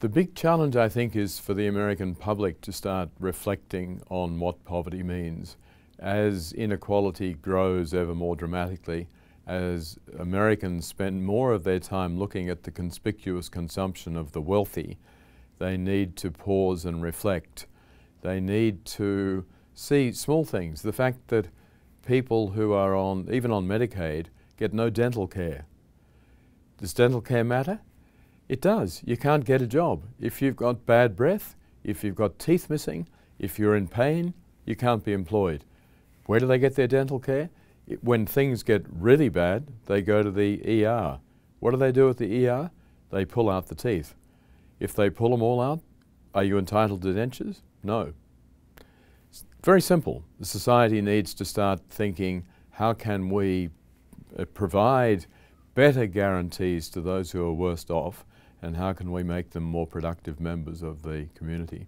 The big challenge, I think, is for the American public to start reflecting on what poverty means. As inequality grows ever more dramatically, as Americans spend more of their time looking at the conspicuous consumption of the wealthy, they need to pause and reflect. They need to see small things. The fact that people who are even on Medicaid get no dental care. Does dental care matter? It does. You can't get a job. If you've got bad breath, if you've got teeth missing, if you're in pain, you can't be employed. Where do they get their dental care? When things get really bad, they go to the ER. What do they do at the ER? They pull out the teeth. If they pull them all out, are you entitled to dentures? No. It's very simple. The society needs to start thinking, how can we provide better guarantees to those who are worst off? And how can we make them more productive members of the community?